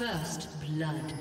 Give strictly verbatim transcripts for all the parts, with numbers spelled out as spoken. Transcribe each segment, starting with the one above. First blood.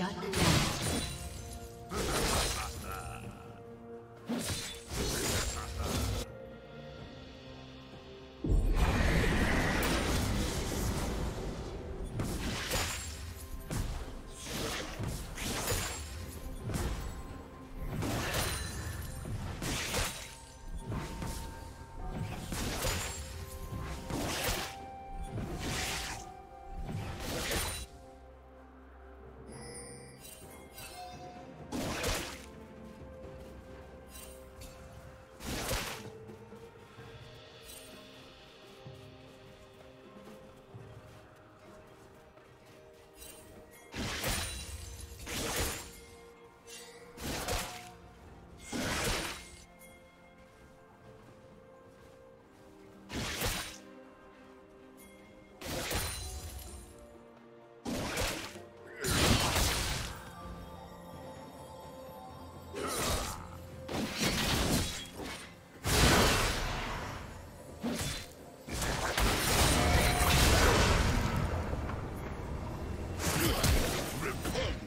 Shut down. The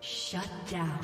Shut down.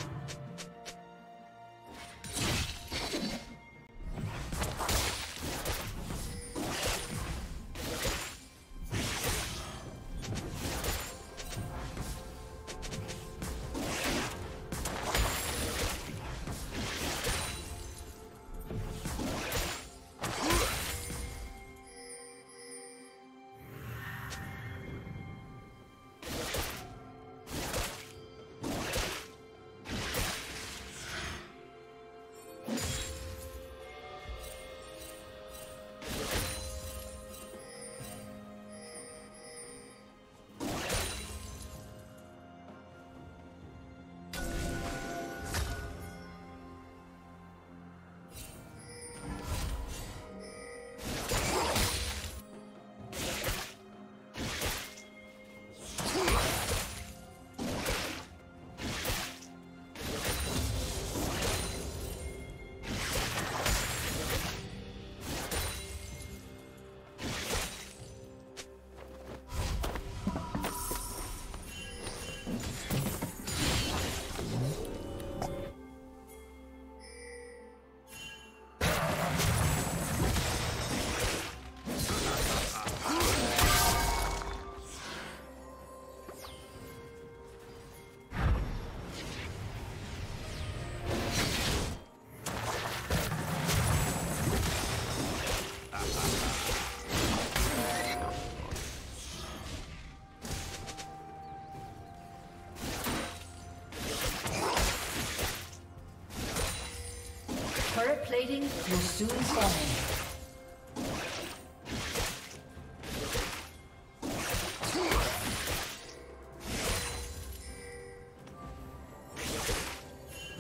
Turret plating will soon fall.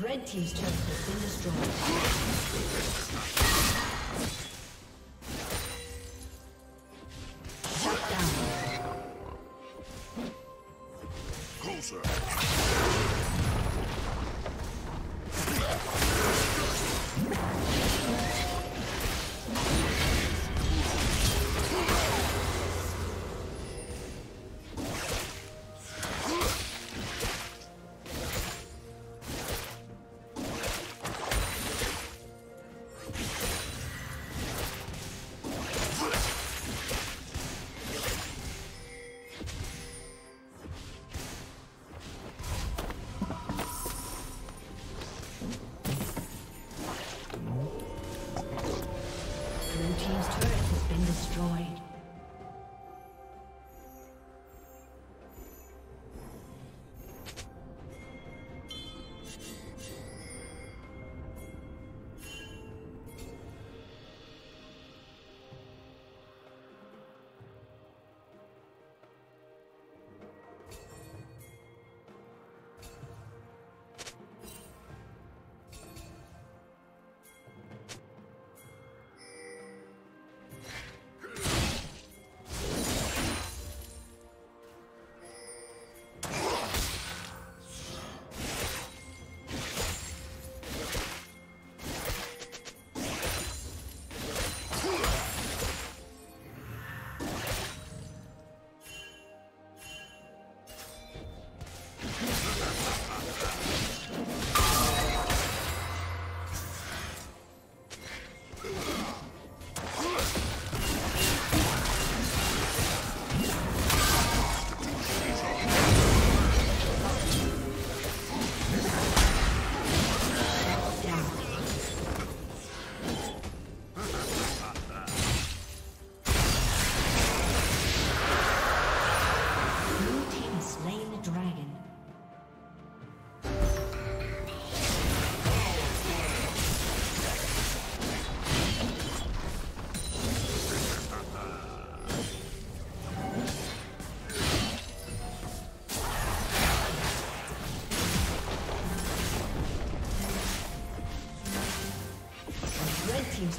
Red team's turret has been destroyed. Look!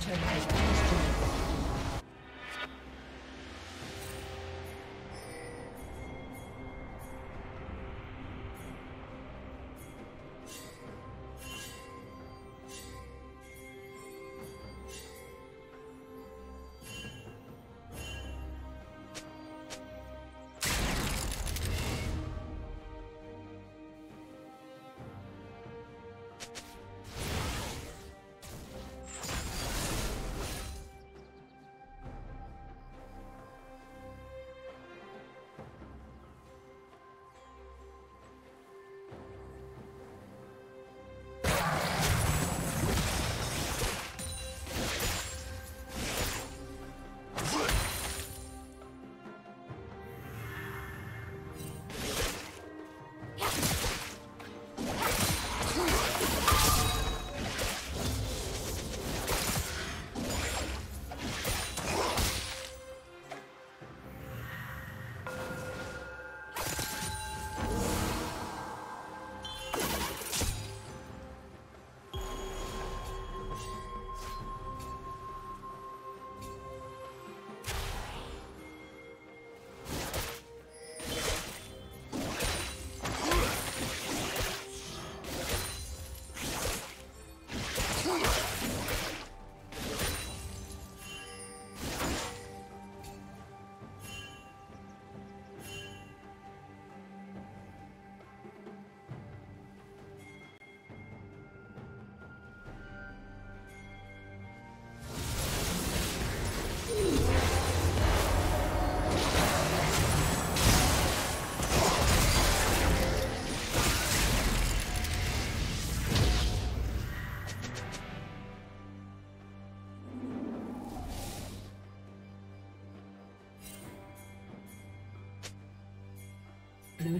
Turn right. Blue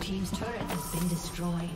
Team's turret has been destroyed.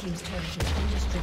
team's turret has been destroyed.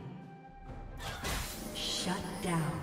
Shut down.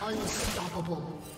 Unstoppable.